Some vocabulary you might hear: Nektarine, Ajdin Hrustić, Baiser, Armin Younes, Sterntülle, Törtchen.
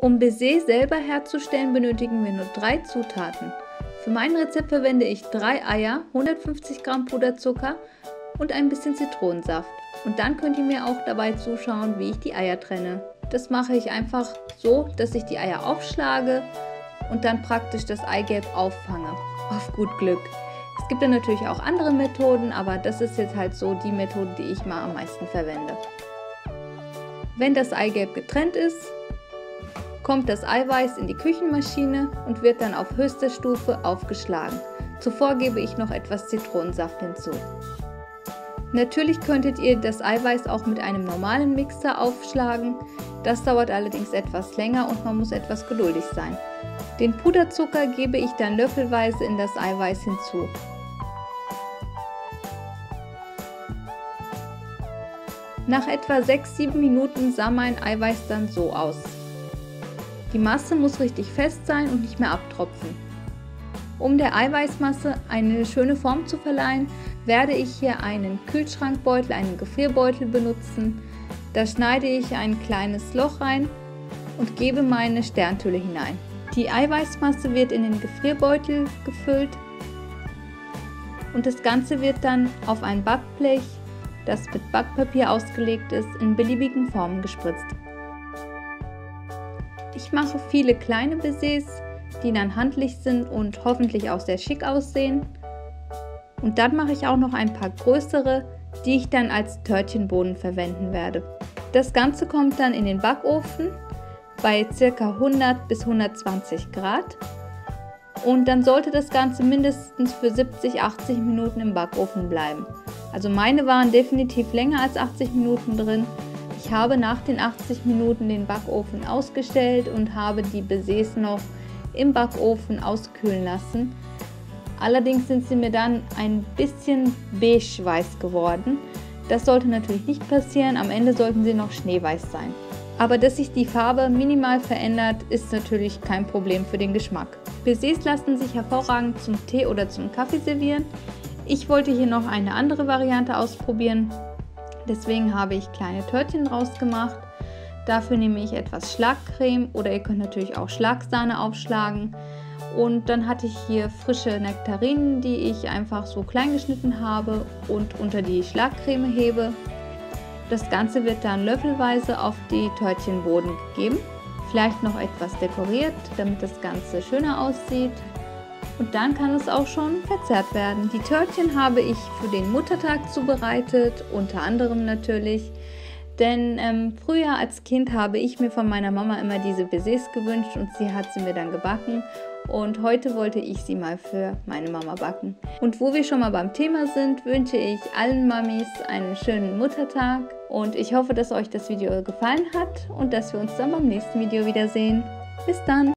Um Baiser selber herzustellen, benötigen wir nur 3 Zutaten. Für mein Rezept verwende ich 3 Eier, 150 Gramm Puderzucker und ein bisschen Zitronensaft. Und dann könnt ihr mir auch dabei zuschauen, wie ich die Eier trenne. Das mache ich einfach so, dass ich die Eier aufschlage und dann praktisch das Eigelb auffange. Auf gut Glück. Es gibt dann natürlich auch andere Methoden, aber das ist jetzt halt so die Methode, die ich mal am meisten verwende. Wenn das Eigelb getrennt ist, kommt das Eiweiß in die Küchenmaschine und wird dann auf höchster Stufe aufgeschlagen. Zuvor gebe ich noch etwas Zitronensaft hinzu. Natürlich könntet ihr das Eiweiß auch mit einem normalen Mixer aufschlagen, das dauert allerdings etwas länger und man muss etwas geduldig sein. Den Puderzucker gebe ich dann löffelweise in das Eiweiß hinzu. Nach etwa 6-7 Minuten sah mein Eiweiß dann so aus. Die Masse muss richtig fest sein und nicht mehr abtropfen. Um der Eiweißmasse eine schöne Form zu verleihen, werde ich hier einen Kühlschrankbeutel, einen Gefrierbeutel benutzen. Da schneide ich ein kleines Loch rein und gebe meine Sterntülle hinein. Die Eiweißmasse wird in den Gefrierbeutel gefüllt und das Ganze wird dann auf ein Backblech, das mit Backpapier ausgelegt ist, in beliebigen Formen gespritzt. Ich mache viele kleine Baisers, die dann handlich sind und hoffentlich auch sehr schick aussehen. Und dann mache ich auch noch ein paar größere, die ich dann als Törtchenboden verwenden werde. Das Ganze kommt dann in den Backofen bei ca. 100 bis 120 Grad. Und dann sollte das Ganze mindestens für 70-80 Minuten im Backofen bleiben. Also meine waren definitiv länger als 80 Minuten drin. Ich habe nach den 80 Minuten den Backofen ausgestellt und habe die Baisers noch im Backofen auskühlen lassen. Allerdings sind sie mir dann ein bisschen beige-weiß geworden. Das sollte natürlich nicht passieren, am Ende sollten sie noch schneeweiß sein. Aber dass sich die Farbe minimal verändert, ist natürlich kein Problem für den Geschmack. Baisers lassen sich hervorragend zum Tee oder zum Kaffee servieren. Ich wollte hier noch eine andere Variante ausprobieren, deswegen habe ich kleine Törtchen draus gemacht. Dafür nehme ich etwas Schlagcreme oder ihr könnt natürlich auch Schlagsahne aufschlagen. Und dann hatte ich hier frische Nektarinen, die ich einfach so klein geschnitten habe und unter die Schlagcreme hebe. Das Ganze wird dann löffelweise auf die Törtchenboden gegeben. Vielleicht noch etwas dekoriert, damit das Ganze schöner aussieht. Und dann kann es auch schon verzehrt werden. Die Törtchen habe ich für den Muttertag zubereitet, unter anderem natürlich. Denn früher als Kind habe ich mir von meiner Mama immer diese Baisers gewünscht und sie hat sie mir dann gebacken. Und heute wollte ich sie mal für meine Mama backen. Und wo wir schon mal beim Thema sind, wünsche ich allen Mamis einen schönen Muttertag. Und ich hoffe, dass euch das Video gefallen hat und dass wir uns dann beim nächsten Video wiedersehen. Bis dann!